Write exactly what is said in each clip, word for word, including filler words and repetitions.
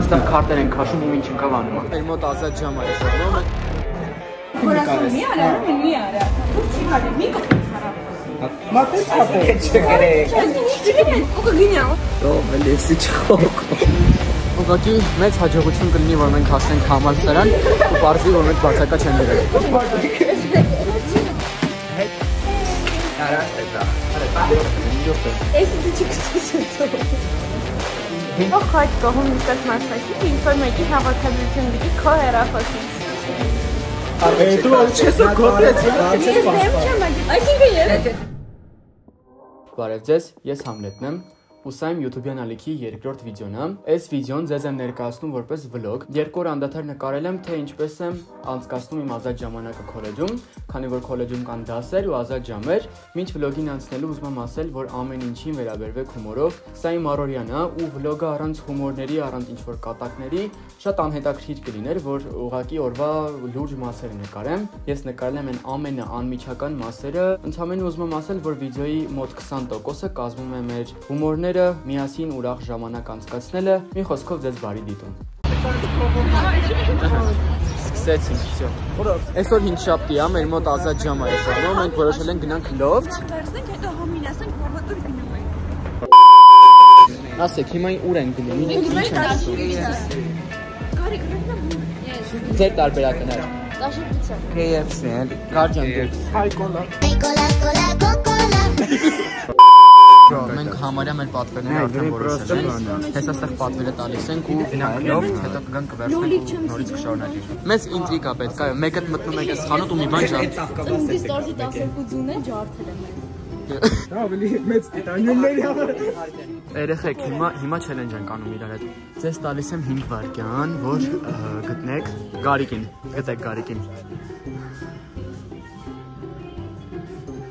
asta cartele în cașul mă mici în cavan. Ai mă taza cea mai așa. Corazul mi are, nu mi are. Cucicare, mică. Mă tăi capul. Ce greu. Ocă gâneau. Doamne, este ce hoc. Ուղղակի մեծ հաջողություն կլինի, որ մենք հասնենք Համալսարան ու բարձի որ մեծ բացակա չեն դրել։ Բարև ձեզ, ես Համլետն եմ։ Ուսայմ YouTube-յան ալիքի երկրորդ վիդեոնը, այս վիդեոն ձեզ եմ ներկայացնում որպես վլոգ, երկու օր անդադար նկարել եմ, թե ինչպես եմ անցկացնում իմ ազատ ժամանակը քոլեջում, քանի որ քոլեջում կան դասեր ու ազատ ժամեր, մինչ վլոգին անցնելու ուզում եմ ասել, որ ամեն ինչին վերաբերվեք հումորով, սա իմ առօրյան է ու վլոգը առանց հումորների, առանց ինչ-որ կատակների շատ անհետաքրքիր կլիներ, որ ուղղակի օրվա լուրջ մասերը նկարեմ, ես նկարել եմ այն ամենաանմիջական մասերը, ընդհանրապես ուզում եմ ասել, որ վիդեոյի մոտ քսան տոկոսը կազմում է մեր հումորները միասին ուրախ ժամանակ անցկացնելը, մի խոսքով ձեզ բարի դիտում։ Սկսեցինք։ Այսօր հինգշաբթի է, մեր մոտ ազատ ժամ է այսօր, մենք որոշել ենք գնանք լոֆտ։ Դարձնենք, հետո համին ասենք, որ մոտուր գնում ենք։ Ասեք, հիմա ուր ենք գնում։ Ձեր տարբերակներ։ K F C-ն, Guardian-ն, Coca-Cola։ Մենք համարյա մեր պատվերները արդեն որոշել ենք, հենց այստեղ պատվերը տալիս ենք ու գնանք լոֆտ, հետո կգանք կվերցնենք ու նորից կշարունակենք։ Մեզ ինտրիգա պետք է, մեկը մտնում եք այս խանութ ու մի բան ջարդում։ Ծնունդիս տորտի տասներկու ձուն է ջարդել եմ ես։ Դա ավելի մեծ տիտանիումների համար։ Երեխեք, հիմա հիմա չելենջ ենք անում իրար հետ։ Ձեզ տալիս եմ հինգ վայրկյան, որ գտնեք Գարիկին, գտեք Գարիկին։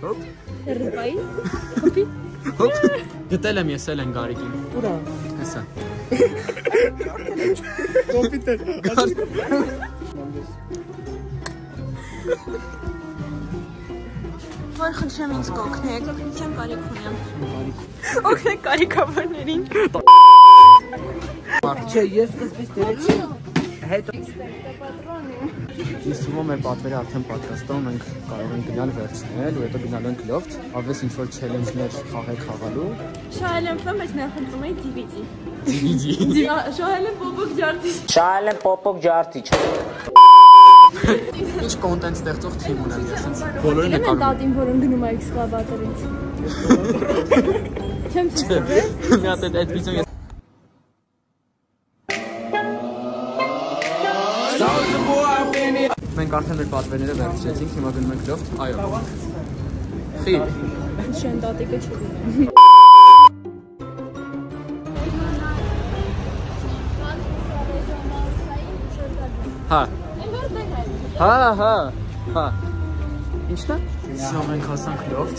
Հոպ։ Ռպայի։ Հոպի։ Գտել եմ ես էլ են Գարիկին։ Ուրա։ Հեսա։ Կոմպիտեր։ Որ խնդրեմ ինձ կօգնեք, օգնության կարիք ունեմ։ Օգնեք կարիքավորներին։ Չէ, ես կսպիս դերեցի։ Հետո։ Ես ումում է պատվերը արդեն պատրաստում, մենք կարող ենք գնալ վերցնել ու հետո գնալու ենք լոֆտ, ավես ինչ-որ չելենջներ խաղեք խաղալու։ Շահել եմ ֆմ, ես նախընտրում եմ D V D։ D V D։ Շահել եմ պոպոկ ջարդիչ։ Շահել եմ պոպոկ ջարդիչ։ Ինչ կոնտենտ ստեղծող թիմ ունեմ ես ինձ։ Բոլորն են տատին, որոնք գնում են էքսկավատորից։ Չեմ ցտվել։ Մի հատ այդ վիդեոն Մենք արդեն մեր պատվերները վերցրեցինք, հիմա գնում ենք լոֆտ, այո։ Խիտ։ Շեն տատիկը չունեմ։ Հա։ Հա, հա, հա։ Ինչն է։ Հիմա մենք հասանք լոֆտ։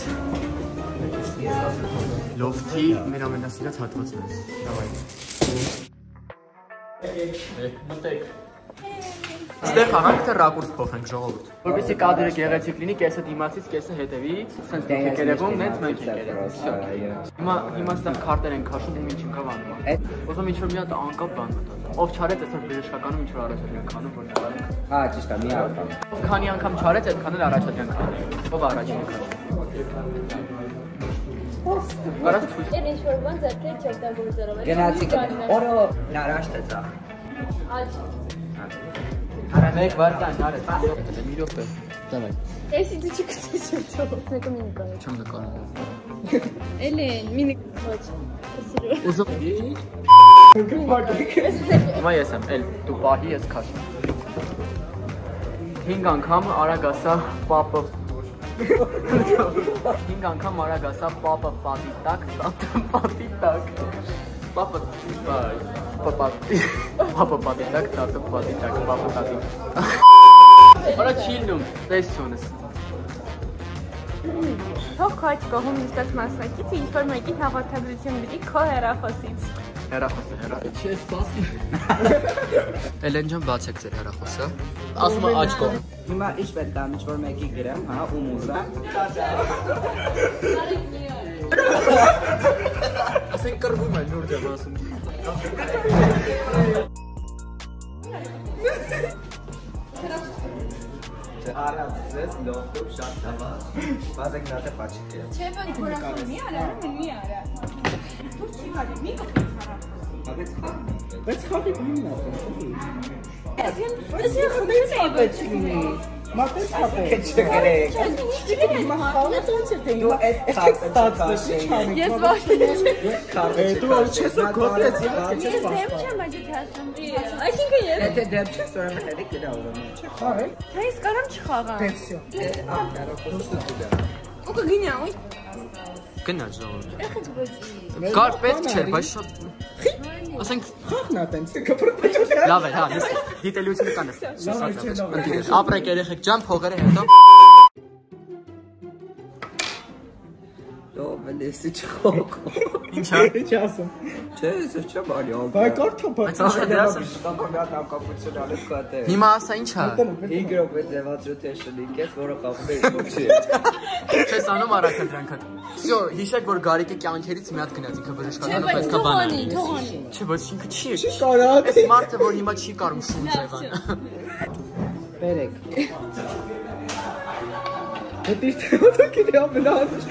Լոֆտի մեր ամենասիրած հատվածն է։ Դավայ։ Մտեք։ Ստեղ խաղանք, թե ռակուրս փոխենք ժողովուրդ։ Որպեսզի կադրը գեղեցիկ լինի, կեսը դիմացից, կեսը հետևից, սենց դուք եք երևում, նենց մենք եք երևում։ Հիմա հիմա ստեղ քարտեր են քաշում ու ինչին կա վանում։ Ուզում ինչ-որ մի հատ անկապ բան մտածեմ։ Ով չարեց այսօր բժշկականում ինչ-որ առաջադրանք անում, որ չարենք։ Հա, ճիշտ է, մի անգամ։ Ով քանի անգամ չարեց, այդքան էլ առաջադրանք անում։ Ով առաջին քաշում։ Կարաս ցույց։ Դեր ինչ-որ բան ձեռքեր չօգտագործելով։ Գնացիք։ Օրը նարաշտ է ծա։ Ալջ։ Մեկ վարկան, արեց, արեց, միրով է, դավայ։ Ես ինձ չի կտեսում ծով։ Մեկը մի նկարում։ Չեմ նկարում։ Էլ են, մի նկարում։ Ուզող։ Կում բակիք։ Հիմա ես եմ, էլ, դու պահի ես կաշում։ Հինգ անգամ արագ ասա պապը։ Հինգ անգամ արագ ասա պապը պատի տակ, տատը պատի տակ։ Papă, papă, papă, patitak, tată, patitak, papă, tati. Ola chillum, տեսյունս։ Հոկոյ կողում դիտած մասնակից ինչ-որ մեկի հավաքագրություն բիդի քո հեռախոսից։ Հեռախոսը, հեռախոս։ Չէ, սպասի։ Էլեն ջան, բացեք ձեր հեռախոսը։ Ասում եմ աչքով։ Հիմա ի՞նչ պետք է ինչ-որ մեկի գրեմ, հա, ու մուզա։ Ասենք կռվում են նոր դեպքում։ are, am zis, le opt și asta va. Faza când te faci. Ce bani cu ăla? Nu are, nu mi are. Tu ce mai mică? Aveți fac? Veți fac cu mine. Veți fac cu mine. Mă puteți face ce vrei. Mă faci tu e stați și faci. Yes, voaște. Tu orice să copiezi, orice să faci. Este ce mai dețasem. I think că e. Este de ce să mă hede că dau. Ce faci? Hai să caram ce faci. Pension. Am dar o costă de. O că gine, oi. Când ați nou? Carpet ce faci? Ասենք խախնա տենց կպրտաճ։ Լավ է, հա, ես դիտելիությունը կանեմ։ Լավ է, լավ է։ Ապրեք երեխեք ջան, փողերը հետո։ Լավ է, լսի չխոք։ Ինչա՞։ Ինչ ասում։ Չէ, ես չեմ ալի ամ։ Բայց կարթա բայց։ Բայց դրասը շտապով հատ անկապություն ալի կատե։ Հիմա ասա ինչա։ Իգրոպ վեց հարյուր շեշը լինքես, որը կապում է ոչի։ Չես անում առաքել դրանքը։ Всё, հիշեք որ Գարիկը կյանքերից մի հատ գնաց, ինքը բժշկականն պետք է բանալի։ Չէ, բայց ինքը չի։ Չի կարա։ Այս մարդը որ հիմա չի կարում շուն ձևան։ Բերեք։ Դու դիտես ու քիդի ամենաանուշ։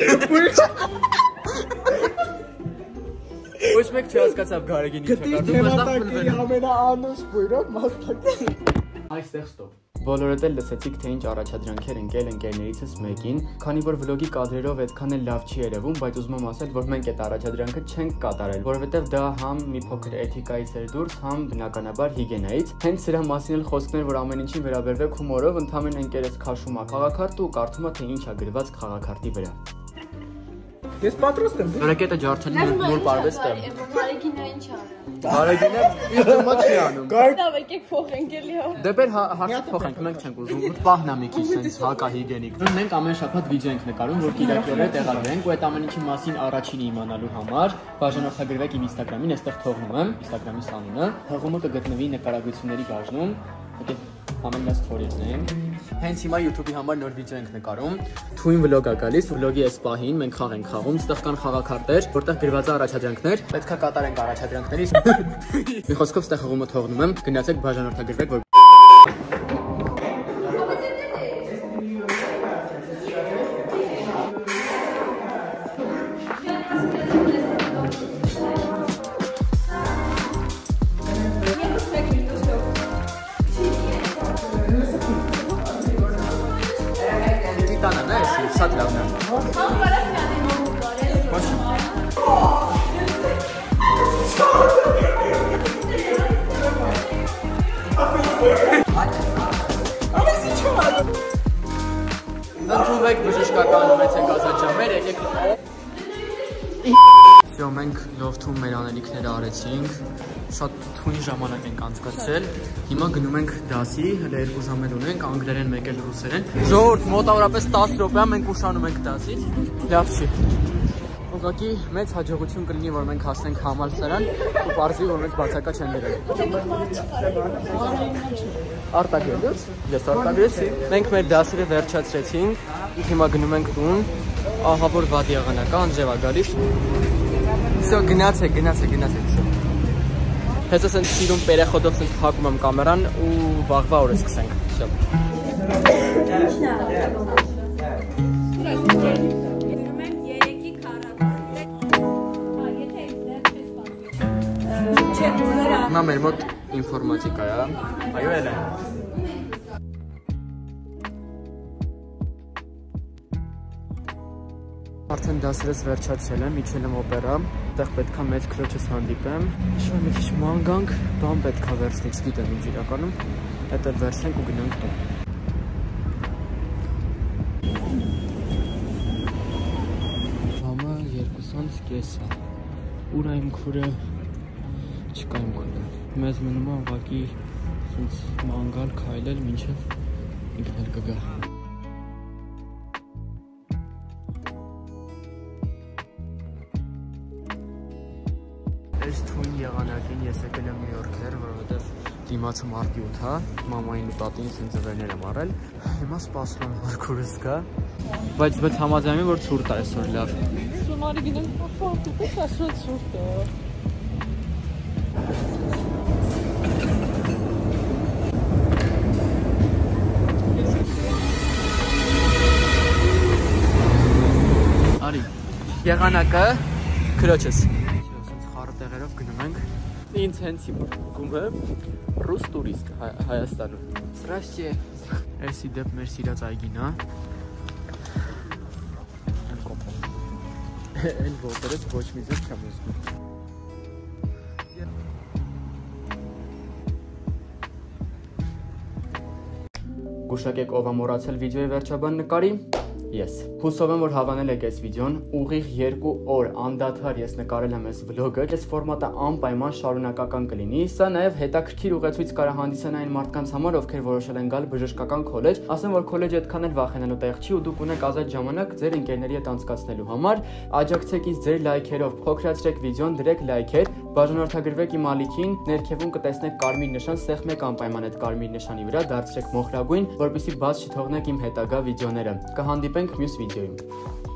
Ոչ մեկ չի հասկացավ Գարիկին ինչ է կարում։ Մաստակի ամենաանուշ բույրը մաստակի։ Այստեղ ստոպ։ Բոլորդ էլ լսեցիք, թե ինչ առաջադրանքեր ընկել ընկերներիցս մեկին, քանի որ վլոգի կադրերով այդքան էլ լավ չի երևում, բայց ուզում եմ ասել, որ մենք այդ առաջադրանքը չենք կատարել, որովհետև դա համ մի փոքր էթիկայից էր դուրս, համ բնականաբար հիգիենայից։ Հենց սրա մասին էլ խոսքներ, որ ամեն ինչին վերաբերվեք հումորով, ընդհանրեն ընկերս քաշում է խաղակարտը ու կարդում է, թե ինչ է գրված խաղակարտի վրա։ Ես պատրաստ եմ։ Ռակետը ջարդելին նոր պարվեստ եմ։ Բարեկինը ինչ արել։ Բարեկինը իստում չի անում։ Դավ եկեք փոխենք էլի հա։ Դե բեր հարցը փոխենք, մենք չենք ուզում ու պահնա մի քիչ sense հակահիգենիկ։ Մենք ամեն շաբաթ վիդեո ենք նկարում, որ կիրակի օրը տեղադրենք ու այդ ամեն ինչի մասին առաջինը իմանալու համար բաժանորդագրվեք իմ Instagram-ին, այստեղ թողնում եմ Instagram-ի անունը։ Թողումը կգտնվի նկարագրությունների բաժնում։ Եկեք ամենից թորիզնենք։ Հենց հիմա YouTube-ի համար նոր վիդեո ենք նկարում։ Թույն վլոգ է գալիս, վլոգի այս պահին մենք խաղ ենք խաղում, այստեղ կան խաղակարտեր, որտեղ գրված է առաջադրանքներ, պետք է կատարենք առաջադրանքներից։ Մի խոսքով այստեղ խաղումը թողնում եմ, գնացեք բաժանորդագրվեք, որ Să te laudăm. Am văzut că ai nouă doare. Poți. Am zis ce mă. Dar tu vei găsești că ca nu mai ți-ai găsit jamere, e că. Yo, մենք լովթում մեր անելիքները արեցինք, շատ թույն ժամանակ ենք անցկացել, հիմա գնում ենք դասի, հələ երկու ժամ էլ ունենք, անգլերեն մեկ էլ ռուսերեն, ժողովուրդ մոտավորապես տասը րոպեա մենք ուշանում ենք դասից, լավ չի, ուղղակի մեծ հաջողություն կլինի, որ մենք հասնենք համալսարան ու պարզվի, որ մենք բացակա չեն եղել։ Արտակերտուց, ես արտակերտեցի, մենք մեր դասերը վերջացրեցինք, հիմա գնում ենք տուն, ահա որ վատ եղանակը անջևա գալիս։ Всё, գնացեք, գնացեք, գնացեք, всё։ Հենց ասենք սիրուն պերեխոդով սենց փակում եմ կամերան ու վաղվա օրը սկսենք, всё։ Գրում եմ երեքի քառասուն։ Չէ, ուզերա։ Հիմա մեր մոտ ինֆորմատիկա է, այո էլ է։ Արդեն դասերս վերջացել եմ, իջել եմ օպերա, այդտեղ պետք է մեծ քրոջս հանդիպեմ, հիշում եմ մի քիչ մանգանք, բան պետք է վերցնից, գիտեմ ինչ իրականում, հետո վերցնենք ու գնանք տուն։ Համը երկուսանց կես է, ուր է իմ քուրը, չկա իմ քուրը, մեզ մնում է ուղղակի մանգալ քայլել, մինչև ինքն էլ կգա։ Թույն եղանակին ես եկել եմ Նյու Յորքեր, որովհետև դիմացը մարտի ութ է, մամային ու տատին ինձ ձվերներ եմ առել։ Հիմա սպասում եմ որ քուրս գա։ Բայց բայց համաձայն եմ որ ցուրտ է այսօր լավ։ Սոմարի գնանք փոփ, փոփ ասած ցուրտ է։ եղանակը քրոջս։ Այսինքն խառը տեղերով գնում ենք։ Ինձ հենց գումը ռուս տուրիստ Հայաստանում։ Здравствуйте։ Էսի դեպ մեր սիրած այգին է։ Այն ոտերից ոչ մի ձև չեմ ուզում։ Գուշակեք ով է մոռացել վիդեոյի վերջաբան նկարի, ես։ Հուսով եմ, որ հավանել եք այս վիդեոն, ուղիղ երկու օր անդադար ես նկարել եմ այս վլոգը, այս ֆորմատը անպայման շարունակական կլինի, սա նաև հետաքրքիր ուղեցույց կարա հանդիսանա այն մարդկանց համար, ովքեր որոշել են գալ բժշկական քոլեջ, ասեմ, որ քոլեջը այդքան էլ վախենալու տեղ չի ու դուք ունեք ազատ ժամանակ ձեր ընկերների հետ անցկացնելու համար, աջակցեք ինձ ձեր լայքերով, փոքրացրեք վիդեոն, դրեք լայքեր, բաժանորդագրվեք իմ ալիքին, ներքևում կտեսնեք կարմիր նշան, սեղմեք անպայման այդ կարմիր նշանի վրա, դարձրեք մոխրագույն, որպեսզի բաց չթողնեք իմ հետագա վիդեոները։ Կհանդիպենք մյուս վիդեոյում։